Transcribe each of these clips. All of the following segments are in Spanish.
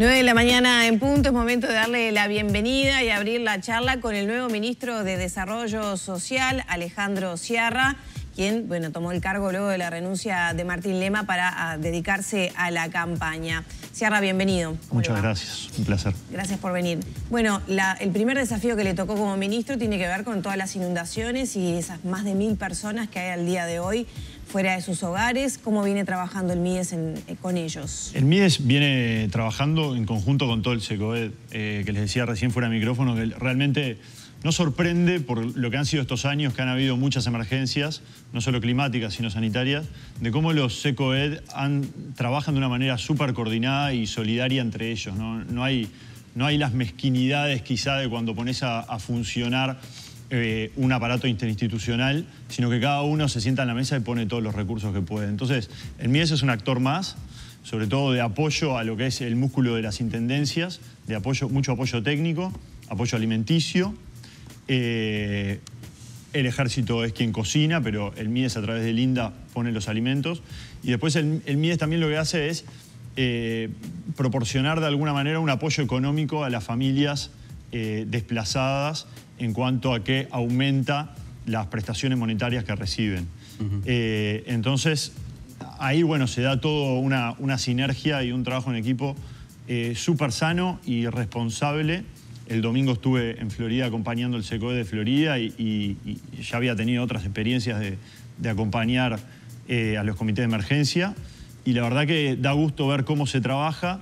9 de la mañana en punto, es momento de darle la bienvenida y abrir la charla con el nuevo ministro de Desarrollo Social, Alejandro Sciarra, quien, bueno, tomó el cargo luego de la renuncia de Martín Lema para dedicarse a la campaña. Sciarra, bienvenido. Muchas gracias, un placer. Gracias por venir. Bueno, el primer desafío que le tocó como ministro tiene que ver con todas las inundaciones y esas más de 1.000 personas que hay al día de hoy fuera de sus hogares. ¿Cómo viene trabajando el MIES con ellos? El MIES viene trabajando en conjunto con todo el CECOED, que les decía recién fuera de micrófono, que realmente no sorprende por lo que han sido estos años, que han habido muchas emergencias, no solo climáticas, sino sanitarias, de cómo los CECOED trabajan de una manera súper coordinada y solidaria entre ellos. No hay las mezquinidades quizá de cuando pones a funcionar un aparato interinstitucional, sino que cada uno se sienta en la mesa y pone todos los recursos que puede. Entonces, el MIES es un actor más, sobre todo de apoyo a lo que es el músculo de las intendencias, de apoyo, mucho apoyo técnico, apoyo alimenticio. El ejército es quien cocina, pero el MIES a través del INDA pone los alimentos. Y después el MIES también lo que hace es proporcionar de alguna manera un apoyo económico a las familias desplazadas en cuanto a que aumenta las prestaciones monetarias que reciben. Uh-huh. Entonces, ahí bueno, se da todo una sinergia y un trabajo en equipo súper sano y responsable. El domingo estuve en Florida acompañando el CECOED de Florida y ya había tenido otras experiencias de acompañar a los comités de emergencia. Y la verdad que da gusto ver cómo se trabaja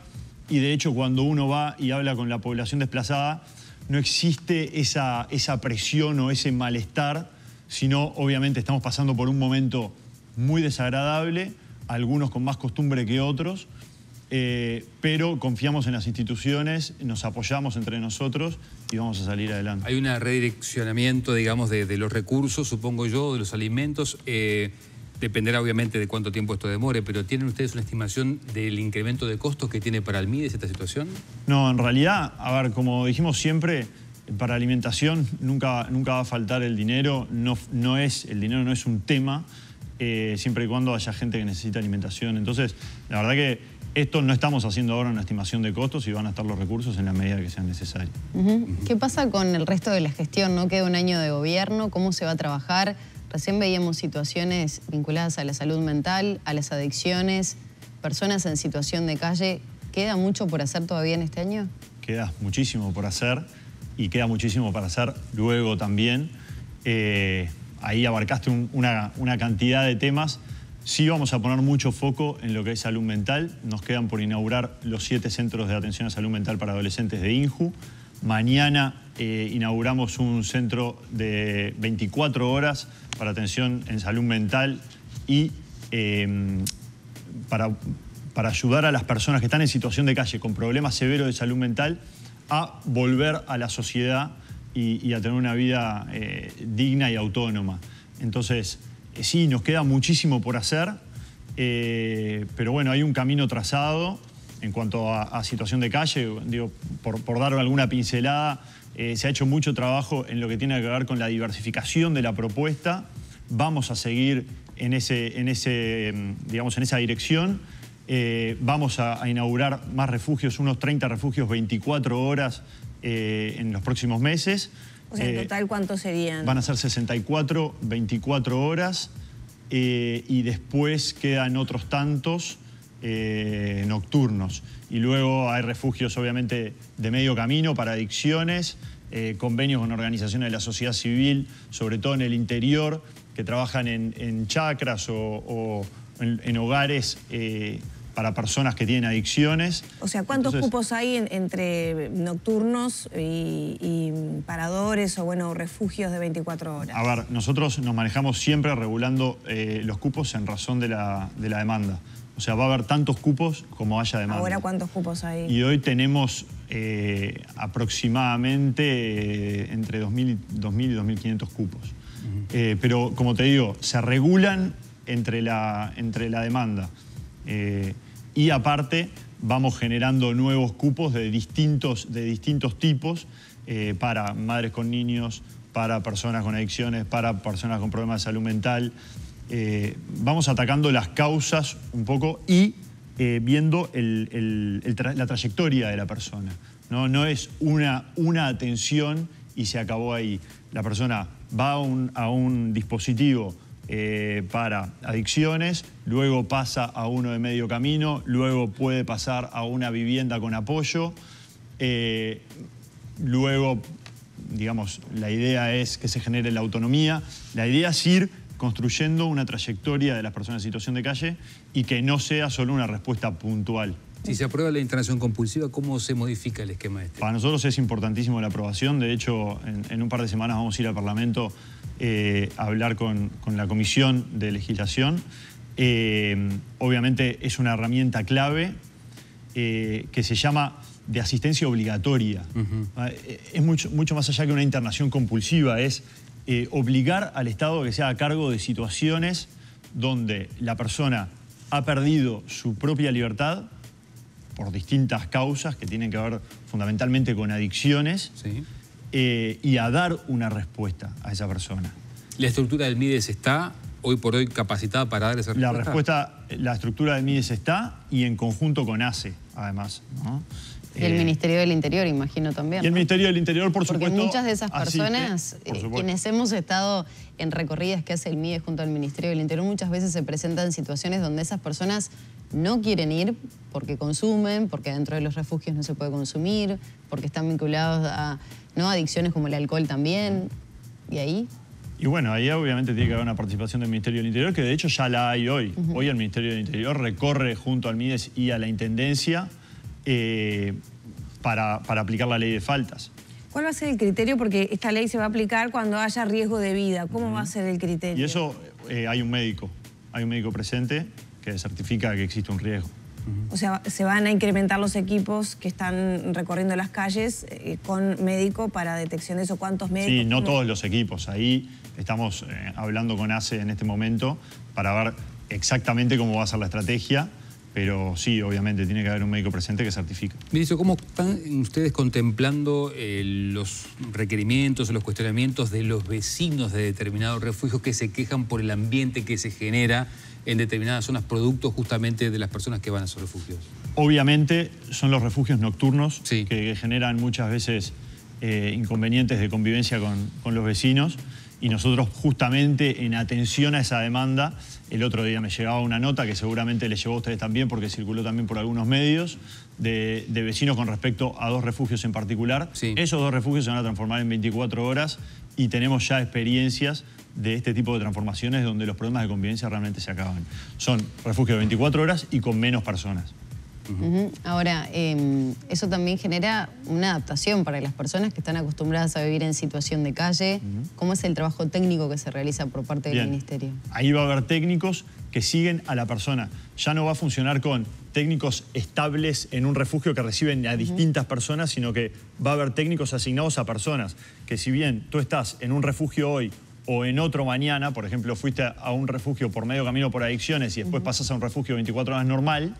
y de hecho cuando uno va y habla con la población desplazada, no existe esa presión o ese malestar, sino obviamente estamos pasando por un momento muy desagradable, algunos con más costumbre que otros, pero confiamos en las instituciones, nos apoyamos entre nosotros y vamos a salir adelante. Hay un redireccionamiento, digamos, de los recursos, supongo yo, de los alimentos. Dependerá obviamente de cuánto tiempo esto demore, pero ¿tienen ustedes una estimación del incremento de costos que tiene para el MIDES esta situación? No, en realidad, a ver, como dijimos siempre, para alimentación nunca va a faltar el dinero, el dinero no es un tema, siempre y cuando haya gente que necesita alimentación. Entonces, la verdad que esto no estamos haciendo ahora una estimación de costos y van a estar los recursos en la medida que sean necesarios. ¿Qué pasa con el resto de la gestión? ¿No queda un año de gobierno? ¿Cómo se va a trabajar? Recién veíamos situaciones vinculadas a la salud mental, a las adicciones, personas en situación de calle. ¿Queda mucho por hacer todavía en este año? Queda muchísimo por hacer y queda muchísimo para hacer luego también. Ahí abarcaste una cantidad de temas. Sí vamos a poner mucho foco en lo que es salud mental. Nos quedan por inaugurar los 7 centros de atención a salud mental para adolescentes de INJU. Mañana inauguramos un centro de 24 horas para atención en salud mental y para ayudar a las personas que están en situación de calle con problemas severos de salud mental a volver a la sociedad y a tener una vida digna y autónoma. Entonces, sí, nos queda muchísimo por hacer, pero bueno, hay un camino trazado en cuanto a situación de calle. Digo, por dar alguna pincelada, se ha hecho mucho trabajo en lo que tiene que ver con la diversificación de la propuesta. Vamos a seguir en esa dirección. Vamos a inaugurar más refugios, unos 30 refugios 24 horas en los próximos meses. O sea, en total, ¿cuántos serían? Van a ser 64, 24 horas y después quedan otros tantos nocturnos. Y luego hay refugios, obviamente, de medio camino para adicciones, convenios con organizaciones de la sociedad civil, sobre todo en el interior, que trabajan en chacras o en hogares para personas que tienen adicciones. O sea, ¿cuántos cupos hay entre nocturnos y paradores o bueno, refugios de 24 horas? A ver, nosotros nos manejamos siempre regulando los cupos en razón de la demanda. O sea, va a haber tantos cupos como haya demanda. ¿Ahora cuántos cupos hay? Y hoy tenemos aproximadamente entre 2.000 y 2.500 cupos. Uh-huh. Pero, como te digo, se regulan entre la demanda. Y aparte vamos generando nuevos cupos de distintos tipos para madres con niños, para personas con adicciones, para personas con problemas de salud mental. Vamos atacando las causas un poco y viendo la trayectoria de la persona. No es una atención y se acabó ahí. La persona va a un dispositivo para adicciones, luego pasa a uno de medio camino, luego puede pasar a una vivienda con apoyo, luego, digamos, la idea es que se genere la autonomía. La idea es ir construyendo una trayectoria de las personas en situación de calle y que no sea solo una respuesta puntual. Si se aprueba la internación compulsiva, ¿cómo se modifica el esquema este? Para nosotros es importantísimo la aprobación. De hecho, en un par de semanas vamos a ir al Parlamento a hablar con la Comisión de Legislación. Obviamente es una herramienta clave que se llama de asistencia obligatoria. Es mucho más allá que una internación compulsiva. Es obligar al Estado a que se haga cargo de situaciones donde la persona ha perdido su propia libertad por distintas causas que tienen que ver fundamentalmente con adicciones, sí, y a dar una respuesta a esa persona. ¿La estructura del MIES está hoy por hoy capacitada para dar esa respuesta? La estructura del MIES está, y en conjunto con ACE, además, ¿no? Y el Ministerio del Interior, imagino, también. Y el Ministerio del Interior, por supuesto. Porque muchas de esas personas, quienes hemos estado en recorridas que hace el MIES junto al Ministerio del Interior, muchas veces se presentan situaciones donde esas personas no quieren ir porque consumen, porque dentro de los refugios no se puede consumir, porque están vinculados a adicciones como el alcohol también. ¿Y ahí? Y bueno, ahí obviamente tiene que haber una participación del Ministerio del Interior, que de hecho ya la hay hoy. Hoy el Ministerio del Interior recorre junto al MIES y a la Intendencia para aplicar la ley de faltas. ¿Cuál va a ser el criterio? Porque esta ley se va a aplicar cuando haya riesgo de vida. ¿Cómo va a ser el criterio? Y eso hay un médico presente que certifica que existe un riesgo. O sea, se van a incrementar los equipos que están recorriendo las calles con médico para detección de eso. ¿Cuántos médicos? Sí, no todos los equipos. Ahí estamos hablando con ACE en este momento para ver exactamente cómo va a ser la estrategia. Pero sí, obviamente, tiene que haber un médico presente que certifique. Ministro, ¿cómo están ustedes contemplando los requerimientos o los cuestionamientos de los vecinos de determinados refugios que se quejan por el ambiente que se genera en determinadas zonas, producto justamente de las personas que van a esos refugios? Obviamente, son los refugios nocturnos, sí, que generan muchas veces inconvenientes de convivencia con los vecinos. Y nosotros, justamente en atención a esa demanda, el otro día me llegaba una nota que seguramente les llegó a ustedes también porque circuló también por algunos medios de vecinos con respecto a dos refugios en particular. Sí. Esos dos refugios se van a transformar en 24 horas y tenemos ya experiencias de este tipo de transformaciones donde los problemas de convivencia realmente se acaban. Son refugios de 24 horas y con menos personas. Ahora, eso también genera una adaptación para las personas que están acostumbradas a vivir en situación de calle. ¿Cómo es el trabajo técnico que se realiza por parte del Ministerio? Ahí va a haber técnicos que siguen a la persona. Ya no va a funcionar con técnicos estables en un refugio que reciben a distintas personas, sino que va a haber técnicos asignados a personas. Que si bien tú estás en un refugio hoy o en otro mañana, por ejemplo, fuiste a un refugio por medio camino por adicciones y después pasas a un refugio 24 horas normal,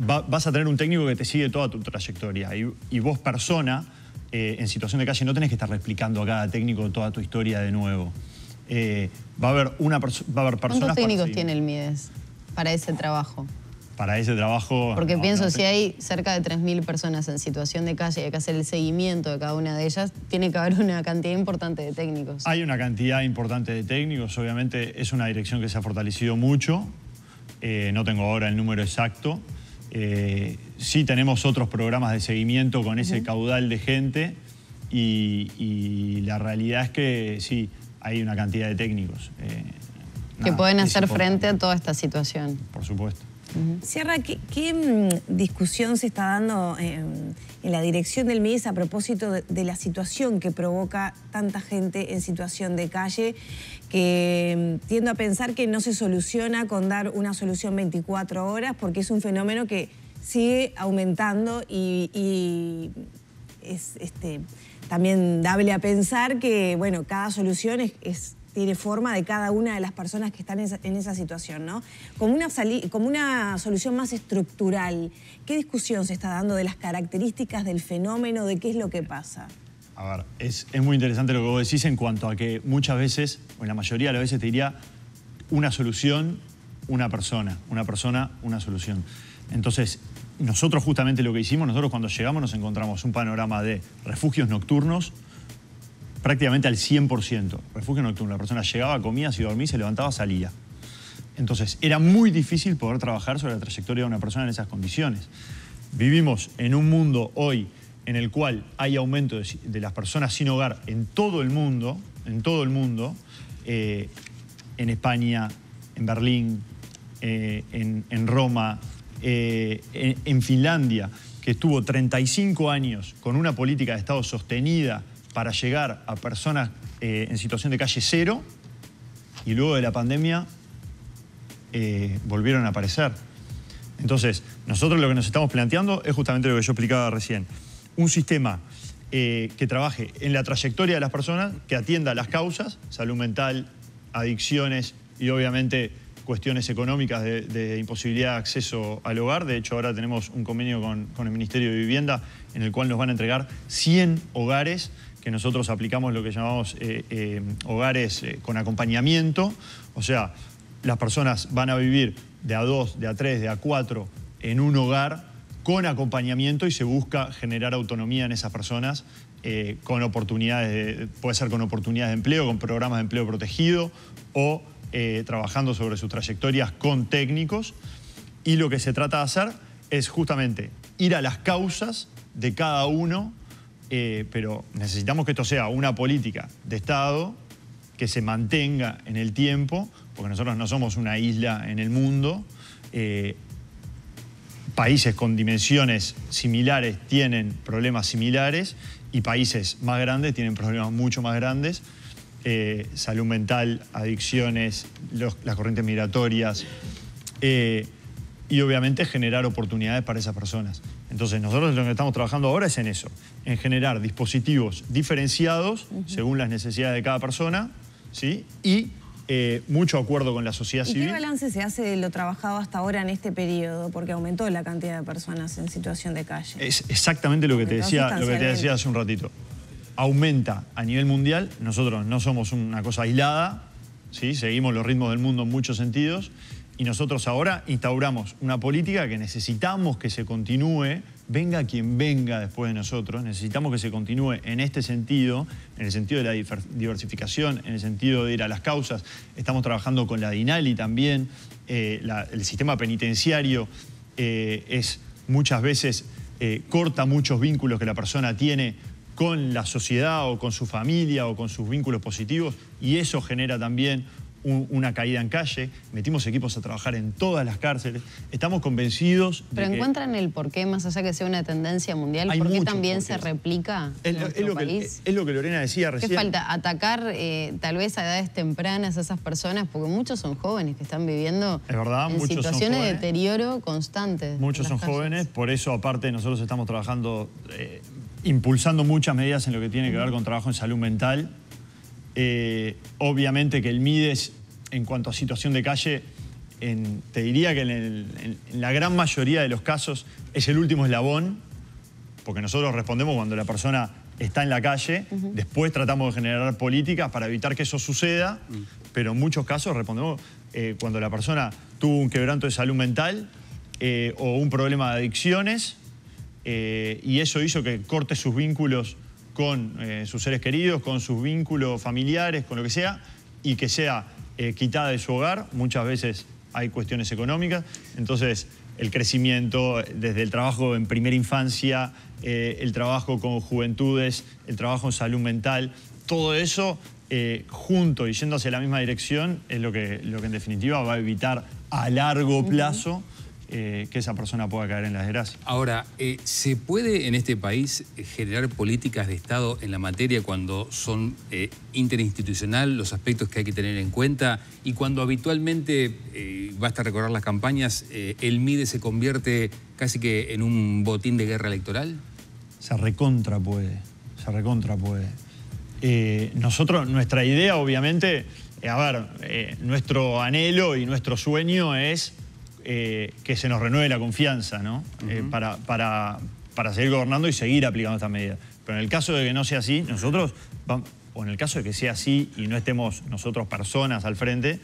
vas a tener un técnico que te sigue toda tu trayectoria. Y vos, persona, en situación de calle, no tenés que estar replicando a cada técnico toda tu historia de nuevo. Va a haber personas... ¿Cuántos técnicos tiene el MIES para ese trabajo? Para ese trabajo... Porque pienso, si hay cerca de 3.000 personas en situación de calle y hay que hacer el seguimiento de cada una de ellas, tiene que haber una cantidad importante de técnicos. Hay una cantidad importante de técnicos. Obviamente es una dirección que se ha fortalecido mucho. No tengo ahora el número exacto. Sí tenemos otros programas de seguimiento con ese caudal de gente y la realidad es que sí, hay una cantidad de técnicos. Que pueden hacer frente a toda esta situación. Por supuesto. Sciarra, ¿qué discusión se está dando en la dirección del MIES a propósito de la situación que provoca tanta gente en situación de calle, que tiendo a pensar que no se soluciona con dar una solución 24 horas porque es un fenómeno que sigue aumentando y es también dable a pensar que bueno, cada solución tiene forma de cada una de las personas que están en esa situación, ¿no? Como una solución más estructural, ¿qué discusión se está dando de las características del fenómeno, de qué es lo que pasa? A ver, es muy interesante lo que vos decís en cuanto a que muchas veces, o en la mayoría de las veces te diría, una solución una persona, una solución. Entonces, nosotros justamente lo que hicimos, nosotros cuando llegamos nos encontramos un panorama de refugios nocturnos prácticamente al 100%. Refugio nocturno, la persona llegaba, comía, se dormía, se levantaba, salía. Entonces, era muy difícil poder trabajar sobre la trayectoria de una persona en esas condiciones. Vivimos en un mundo hoy en el cual hay aumento de las personas sin hogar en todo el mundo, en España, en Berlín, en Roma, en Finlandia, que estuvo 35 años con una política de Estado sostenida para llegar a personas en situación de calle cero, y luego de la pandemia volvieron a aparecer. Entonces, nosotros lo que nos estamos planteando es justamente lo que yo explicaba recién. Un sistema que trabaje en la trayectoria de las personas, que atienda las causas, salud mental, adicciones y obviamente cuestiones económicas de imposibilidad de acceso al hogar. De hecho, ahora tenemos un convenio con el Ministerio de Vivienda en el cual nos van a entregar 100 hogares que nosotros aplicamos lo que llamamos hogares con acompañamiento. O sea, las personas van a vivir de a 2, de a 3, de a 4 en un hogar con acompañamiento, y se busca generar autonomía en esas personas con oportunidades, puede ser con oportunidades de empleo, con programas de empleo protegido o trabajando sobre sus trayectorias con técnicos. Y lo que se trata de hacer es justamente ir a las causas de cada uno, pero necesitamos que esto sea una política de Estado que se mantenga en el tiempo, porque nosotros no somos una isla en el mundo. Países con dimensiones similares tienen problemas similares, y países más grandes tienen problemas mucho más grandes. Salud mental, adicciones, las corrientes migratorias, y obviamente generar oportunidades para esas personas. Entonces nosotros lo que estamos trabajando ahora es en eso, en generar dispositivos diferenciados según las necesidades de cada persona, ¿sí? Y mucho acuerdo con la sociedad civil. ¿Y qué balance se hace de lo trabajado hasta ahora en este periodo? Porque aumentó la cantidad de personas en situación de calle. Es exactamente lo que te decía hace un ratito. Aumenta a nivel mundial. Nosotros no somos una cosa aislada, ¿sí? Seguimos los ritmos del mundo en muchos sentidos. Y nosotros ahora instauramos una política que necesitamos que se continúe, venga quien venga después de nosotros, necesitamos que se continúe en este sentido, en el sentido de la diversificación, en el sentido de ir a las causas. Estamos trabajando con la DINALI también. El sistema penitenciario es muchas veces corta muchos vínculos que la persona tiene con la sociedad o con su familia o con sus vínculos positivos, y eso genera también una caída en calle. Metimos equipos a trabajar en todas las cárceles. Estamos convencidos de que... ¿Pero encuentran el porqué, más allá que sea una tendencia mundial? ¿Por qué también se replica en nuestro país? Es lo que Lorena decía recién. ¿Qué falta? Atacar tal vez a edades tempranas a esas personas, porque muchos son jóvenes que están viviendo en situaciones de deterioro constante. Muchos son jóvenes, por eso aparte nosotros estamos trabajando, impulsando muchas medidas en lo que tiene que ver con trabajo en salud mental. Obviamente que el Mides, en cuanto a situación de calle, te diría que en la gran mayoría de los casos es el último eslabón, porque nosotros respondemos cuando la persona está en la calle, después tratamos de generar políticas para evitar que eso suceda, pero en muchos casos respondemos cuando la persona tuvo un quebranto de salud mental o un problema de adicciones, y eso hizo que corte sus vínculos con sus seres queridos, con sus vínculos familiares, con lo que sea, y que sea quitada de su hogar. Muchas veces hay cuestiones económicas. Entonces, el crecimiento desde el trabajo en primera infancia, el trabajo con juventudes, el trabajo en salud mental, todo eso junto y yendo hacia la misma dirección es lo que en definitiva va a evitar a largo plazo que esa persona pueda caer en la desgracia. Ahora, ¿se puede en este país generar políticas de Estado en la materia cuando son interinstitucional, los aspectos que hay que tener en cuenta, y cuando habitualmente, basta recordar las campañas, el MIDES se convierte casi que en un botín de guerra electoral? Se recontra puede, se recontra puede. Nosotros, nuestra idea obviamente, nuestro anhelo y nuestro sueño es que se nos renueve la confianza, ¿no? Para seguir gobernando y seguir aplicando estas medidas. Pero en el caso de que no sea así, nosotros, o en el caso de que sea así y no estemos nosotros personas al frente,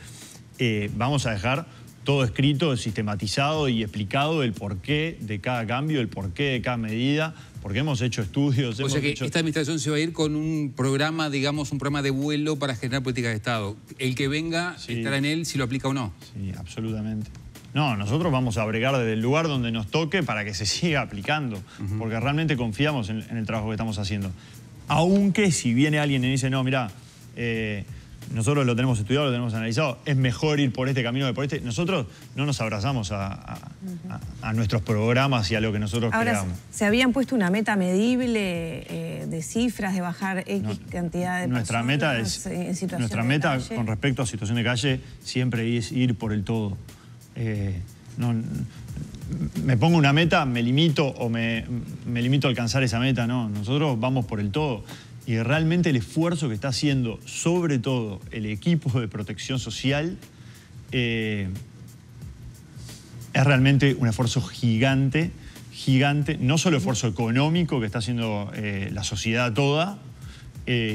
vamos a dejar todo escrito, sistematizado y explicado el porqué de cada cambio, el porqué de cada medida, porque hemos hecho estudios. O sea que esta administración se va a ir con un programa, digamos, un programa de vuelo para generar políticas de Estado. El que venga estará en él si lo aplica o no. Sí, absolutamente. No, nosotros vamos a abregar desde el lugar donde nos toque para que se siga aplicando, porque realmente confiamos en el trabajo que estamos haciendo. Aunque si viene alguien y dice, no, mirá, nosotros lo tenemos estudiado, lo tenemos analizado, es mejor ir por este camino que por este. Nosotros no nos abrazamos a nuestros programas y a lo que nosotros creamos. ¿Se habían puesto una meta medible de cifras, de bajar X cantidad de personas? Nuestra meta con respecto a situación de calle siempre es ir por el todo. No, me pongo una meta, me limito o me limito a alcanzar esa meta, no. Nosotros vamos por el todo. Y realmente el esfuerzo que está haciendo, sobre todo, el equipo de protección social, es realmente un esfuerzo gigante, gigante. No solo el esfuerzo económico que está haciendo la sociedad toda,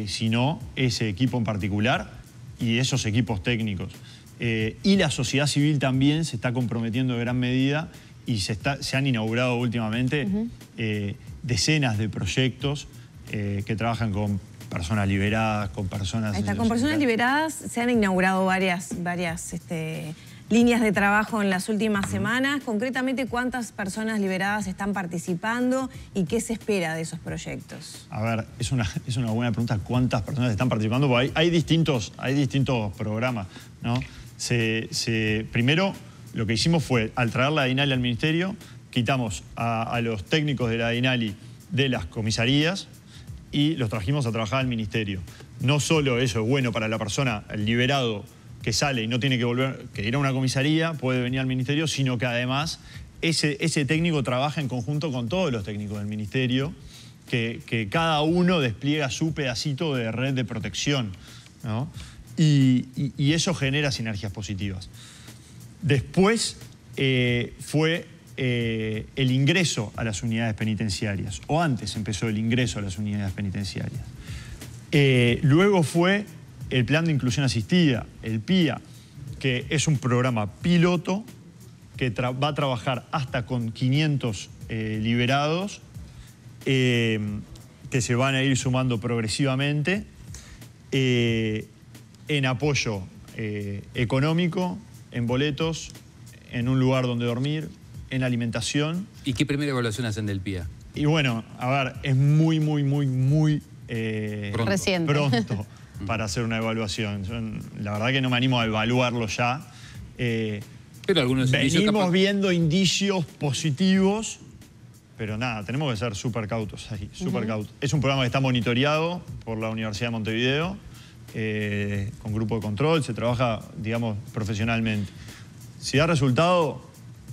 sino ese equipo en particular y esos equipos técnicos. Y la sociedad civil también se está comprometiendo de gran medida y se han inaugurado últimamente decenas de proyectos que trabajan con personas liberadas, con personas... Ahí está, con personas liberadas se han inaugurado varias líneas de trabajo en las últimas semanas. Concretamente, ¿cuántas personas liberadas están participando y qué se espera de esos proyectos? A ver, es una buena pregunta cuántas personas están participando, porque hay distintos programas, ¿no? Primero, lo que hicimos fue, al traer la DINALI al Ministerio, quitamos a los técnicos de la DINALI de las comisarías y los trajimos a trabajar al Ministerio. No solo eso es bueno para la persona, el liberado que sale y no tiene que volver, que ir a una comisaría, puede venir al Ministerio, sino que además ese técnico trabaja en conjunto con todos los técnicos del Ministerio, que cada uno despliega su pedacito de red de protección, ¿no? Y eso genera sinergias positivas. Después fue... el ingreso a las unidades penitenciarias, o antes empezó el ingreso a las unidades penitenciarias. Luego fue el Plan de Inclusión Asistida, el PIA, que es un programa piloto que va a trabajar hasta con 500 liberados, que se van a ir sumando progresivamente, en apoyo económico, en boletos, en un lugar donde dormir, en alimentación. ¿Y qué primera evaluación hacen del PIA? Y bueno, a ver, es muy, muy, muy, muy pronto para hacer una evaluación. Yo, la verdad que no me animo a evaluarlo ya. Pero algunos venimos viendo indicios positivos, pero nada, tenemos que ser súper cautos ahí, súper cautos. Es un programa que está monitoreado por la Universidad de Montevideo, con grupo de control, se trabaja, digamos, profesionalmente. Si da resultado...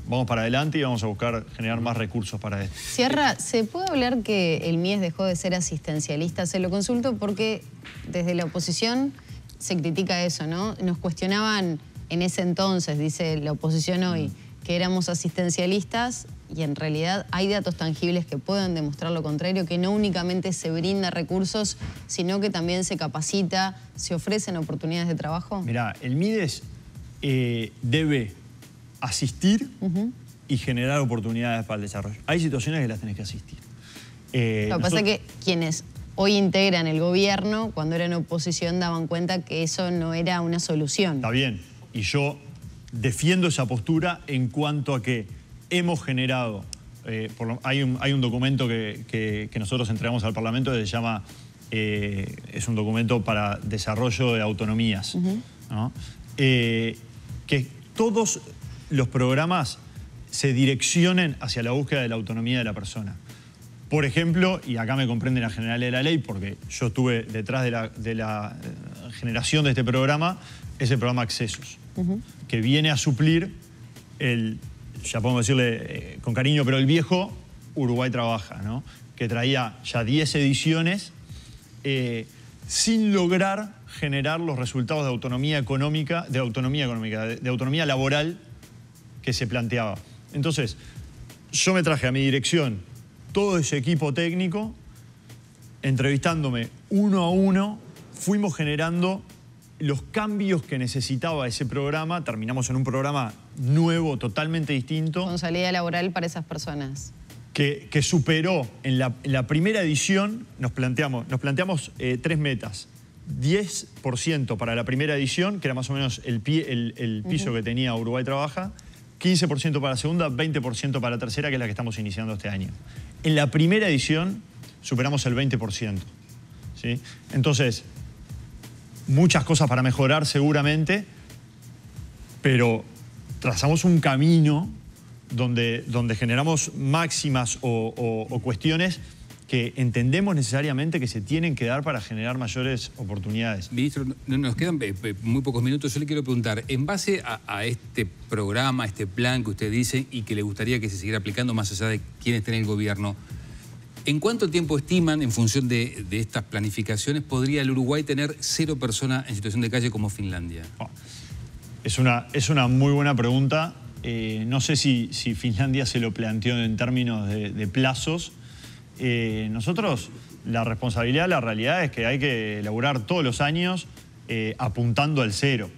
Vamos para adelante y vamos a buscar generar más recursos para esto. Sciarra, ¿se puede hablar que el MIES dejó de ser asistencialista? Se lo consulto porque desde la oposición se critica eso, ¿no? Nos cuestionaban en ese entonces, dice la oposición hoy, que éramos asistencialistas y en realidad hay datos tangibles que pueden demostrar lo contrario, que no únicamente se brinda recursos, sino que también se capacita, se ofrecen oportunidades de trabajo. Mirá, el MIES debe... asistir y generar oportunidades para el desarrollo. Hay situaciones que las tenés que asistir. Lo que pasa es que quienes hoy integran el gobierno, cuando eran oposición, daban cuenta que eso no era una solución. Está bien. Y yo defiendo esa postura en cuanto a que hemos generado... hay un documento que nosotros entregamos al Parlamento que se llama... es un documento para desarrollo de autonomías, ¿no? Que todos... los programas se direccionen hacia la búsqueda de la autonomía de la persona. Por ejemplo, y acá me comprenden la general de la ley, porque yo estuve detrás de la generación de este programa, es el programa Accesos, que viene a suplir el, ya podemos decirle con cariño, pero el viejo Uruguay Trabaja, ¿no? Que traía ya 10 ediciones sin lograr generar los resultados de autonomía económica, de autonomía laboral que se planteaba. Entonces, yo me traje a mi dirección todo ese equipo técnico, entrevistándome uno a uno, fuimos generando los cambios que necesitaba ese programa, terminamos en un programa nuevo, totalmente distinto. Con salida laboral para esas personas. Que superó, en la primera edición, nos planteamos tres metas. 10% para la primera edición, que era más o menos el piso que tenía Uruguay Trabaja, 15% para la segunda, 20% para la tercera, que es la que estamos iniciando este año. En la primera edición superamos el 20%. ¿Sí? Entonces, muchas cosas para mejorar seguramente, pero trazamos un camino donde generamos máximas o cuestiones que entendemos necesariamente que se tienen que dar para generar mayores oportunidades. Ministro, nos quedan muy pocos minutos. Yo le quiero preguntar, en base a este programa, a este plan que usted dice y que le gustaría que se siguiera aplicando más allá de quién está en el gobierno, ¿en cuánto tiempo estiman, en función de estas planificaciones, podría el Uruguay tener 0 personas en situación de calle como Finlandia? Es una muy buena pregunta. No sé si Finlandia se lo planteó en términos de plazos. Nosotros, la responsabilidad, la realidad es que hay que laburar todos los años apuntando al 0.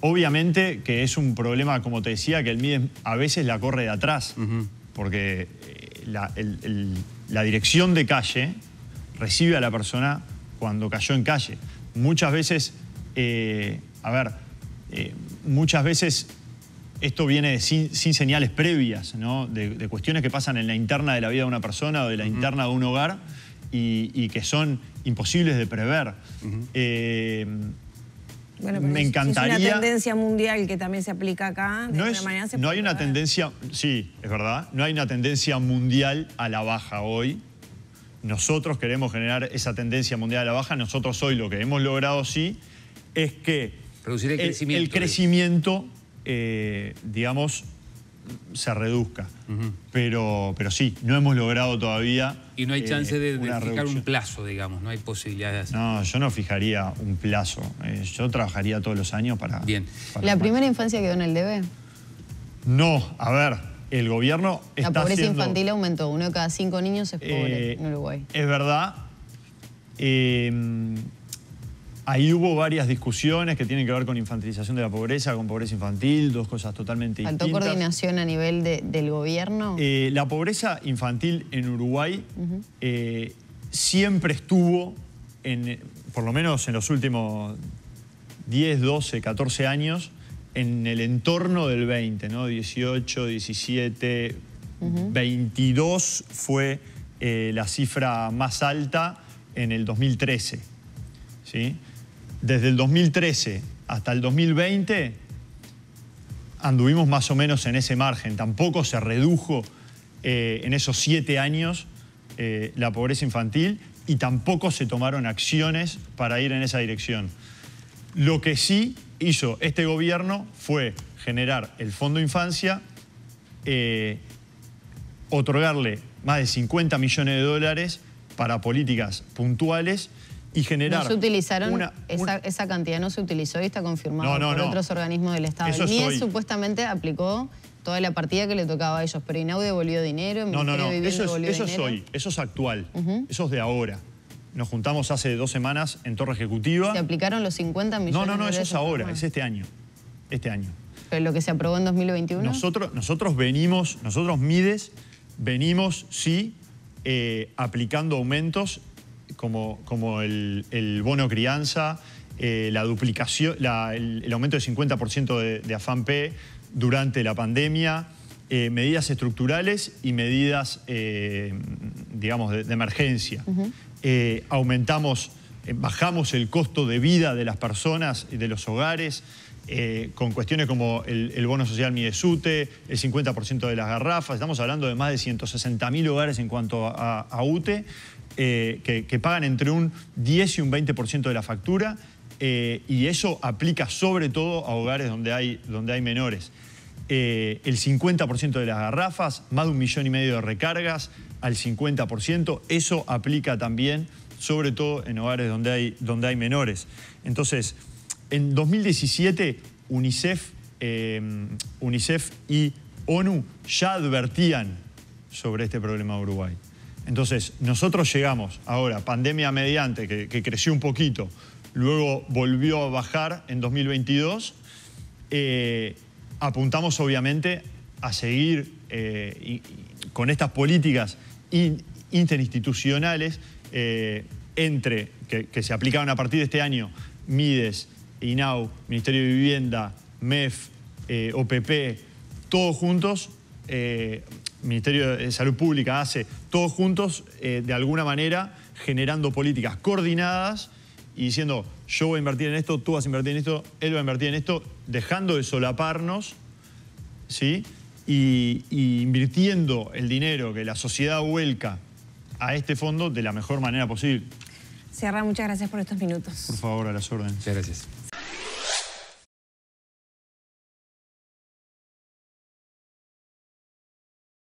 Obviamente que es un problema, como te decía, que el MIES a veces la corre de atrás, porque la dirección de calle recibe a la persona cuando cayó en calle. Muchas veces, muchas veces esto viene sin señales previas, ¿no? De cuestiones que pasan en la interna de la vida de una persona o de la interna de un hogar y que son imposibles de prever. Bueno, pero me encantaría... Es una tendencia mundial que también se aplica acá. No hay una tendencia... Sí, es verdad. No hay una tendencia mundial a la baja hoy. Nosotros queremos generar esa tendencia mundial a la baja. Nosotros hoy lo que hemos logrado, sí, es que... Reducir el crecimiento. El crecimiento, digamos, se reduzca. Pero sí, no hemos logrado todavía... Y no hay chance de fijar un plazo, digamos, no hay posibilidad de hacerlo. No, yo no fijaría un plazo. Yo trabajaría todos los años para... Bien. Para ¿La primera infancia quedó en el debe? No, a ver, el gobierno está haciendo... La pobreza infantil aumentó, 1 de cada 5 niños es pobre en Uruguay. Es verdad. Ahí hubo varias discusiones que tienen que ver con infantilización de la pobreza, con pobreza infantil, dos cosas totalmente distintas. ¿Faltó coordinación a nivel del gobierno? La pobreza infantil en Uruguay siempre estuvo, por lo menos en los últimos 10, 12, 14 años, en el entorno del 20, ¿no? 18, 17, 22 fue la cifra más alta en el 2013, ¿sí? Desde el 2013 hasta el 2020 anduvimos más o menos en ese margen. Tampoco se redujo en esos 7 años la pobreza infantil y tampoco se tomaron acciones para ir en esa dirección. Lo que sí hizo este gobierno fue generar el Fondo Infancia, otorgarle más de $50 millones para políticas puntuales. Y generar no se utilizaron esa cantidad, no se utilizó y está confirmado por otros organismos del Estado. El MIES supuestamente aplicó toda la partida que le tocaba a ellos, pero INAU devolvió dinero, el Ministerio de Vivienda devolvió dinero. Eso es actual, eso es de ahora. Nos juntamos hace 2 semanas en Torre Ejecutiva. ¿Se aplicaron los $50 millones? No, eso es ahora, es este año. ¿Pero lo que se aprobó en 2021? Nosotros Mides, venimos, sí, aplicando aumentos como el bono crianza, la duplicación, el aumento del 50% de AFAM P durante la pandemia, medidas estructurales y medidas, digamos, de emergencia. Bajamos el costo de vida de las personas y de los hogares con cuestiones como el bono social Midesute, el 50% de las garrafas. Estamos hablando de más de 160.000 hogares en cuanto a UTE. Que pagan entre un 10 y un 20% de la factura y eso aplica sobre todo a hogares donde hay menores. El 50% de las garrafas, más de 1,5 millones de recargas al 50%, eso aplica también sobre todo en hogares donde hay menores. Entonces, en 2017 UNICEF y ONU ya advertían sobre este problema de Uruguay. Entonces, nosotros llegamos ahora, pandemia mediante, que creció un poquito, luego volvió a bajar en 2022. Apuntamos obviamente a seguir con estas políticas interinstitucionales que se aplicaron a partir de este año, MIDES, INAU, Ministerio de Vivienda, MEF, OPP, todos juntos, Ministerio de Salud Pública, ACE, todos juntos de alguna manera generando políticas coordinadas y diciendo yo voy a invertir en esto, tú vas a invertir en esto, él va a invertir en esto, dejando de solaparnos, ¿sí? Y invirtiendo el dinero que la sociedad vuelca a este fondo de la mejor manera posible. Sciarra, muchas gracias por estos minutos. Por favor, a las órdenes. Muchas gracias.